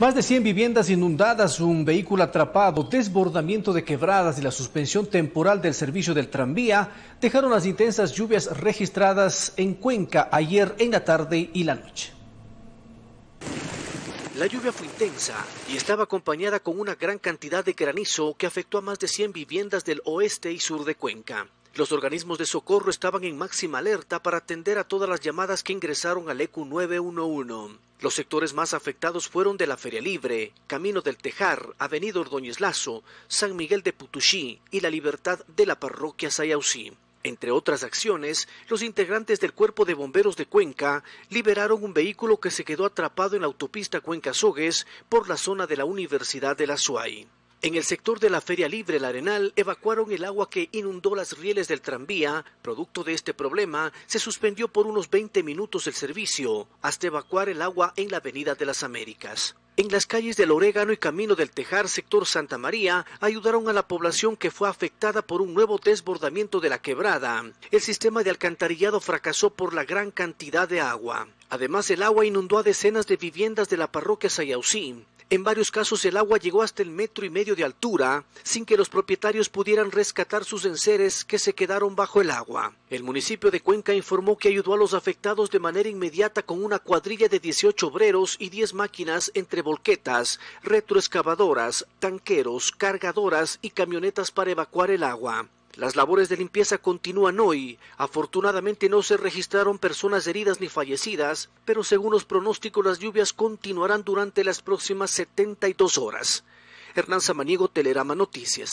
Más de 100 viviendas inundadas, un vehículo atrapado, desbordamiento de quebradas y la suspensión temporal del servicio del tranvía dejaron las intensas lluvias registradas en Cuenca ayer en la tarde y la noche. La lluvia fue intensa y estaba acompañada con una gran cantidad de granizo que afectó a más de 100 viviendas del oeste y sur de Cuenca. Los organismos de socorro estaban en máxima alerta para atender a todas las llamadas que ingresaron al ECU 911. Los sectores más afectados fueron de la Feria Libre, Camino del Tejar, Avenida Ordóñez Lazo, San Miguel de Putuxí y La Libertad de la Parroquia Sayaucí. Entre otras acciones, los integrantes del Cuerpo de Bomberos de Cuenca liberaron un vehículo que se quedó atrapado en la autopista Cuenca-Sogues por la zona de la Universidad de la Azuay. En el sector de la Feria Libre, El Arenal, evacuaron el agua que inundó las rieles del tranvía. Producto de este problema, se suspendió por unos 20 minutos el servicio, hasta evacuar el agua en la Avenida de las Américas. En las calles del Orégano y Camino del Tejar, sector Santa María, ayudaron a la población que fue afectada por un nuevo desbordamiento de la quebrada. El sistema de alcantarillado fracasó por la gran cantidad de agua. Además, el agua inundó a decenas de viviendas de la parroquia Sayaucí. En varios casos el agua llegó hasta el 1,5 metros de altura, sin que los propietarios pudieran rescatar sus enseres que se quedaron bajo el agua. El municipio de Cuenca informó que ayudó a los afectados de manera inmediata con una cuadrilla de 18 obreros y 10 máquinas entre volquetas, retroexcavadoras, tanqueros, cargadoras y camionetas para evacuar el agua. Las labores de limpieza continúan hoy. Afortunadamente no se registraron personas heridas ni fallecidas, pero según los pronósticos las lluvias continuarán durante las próximas 72 horas. Hernán Samaniego, Telerama Noticias.